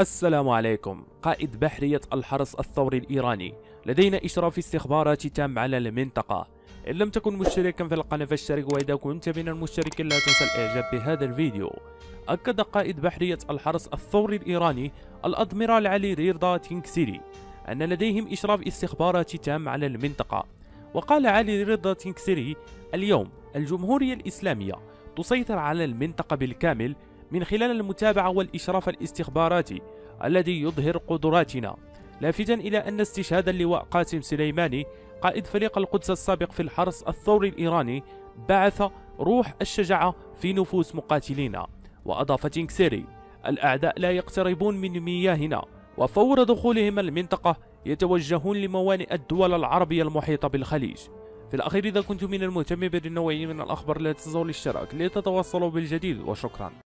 السلام عليكم. قائد بحرية الحرس الثوري الإيراني، لدينا إشراف استخبارات تام على المنطقة. إن لم تكن مشتركا في القناة فاشترك، وإذا كنت من المشتركين لا تنسى الإعجاب بهذا الفيديو. أكد قائد بحرية الحرس الثوري الإيراني الأدميرال علي رضا تنكسري أن لديهم إشراف استخبارات تام على المنطقة. وقال علي رضا تنكسري: اليوم الجمهورية الإسلامية تسيطر على المنطقة بالكامل من خلال المتابعة والإشراف الاستخباراتي الذي يظهر قدراتنا. لافتا إلى أن استشهاد اللواء قاسم سليماني قائد فريق القدس السابق في الحرس الثوري الإيراني بعث روح الشجاعة في نفوس مقاتلينا. وأضاف تنكسري: الأعداء لا يقتربون من مياهنا، وفور دخولهم المنطقة يتوجهون لموانئ الدول العربية المحيطة بالخليج. في الأخير، إذا كنتم من المهتمين بالنوعية من الأخبار لا تنسوا الاشتراك لتتواصلوا بالجديد، وشكرا.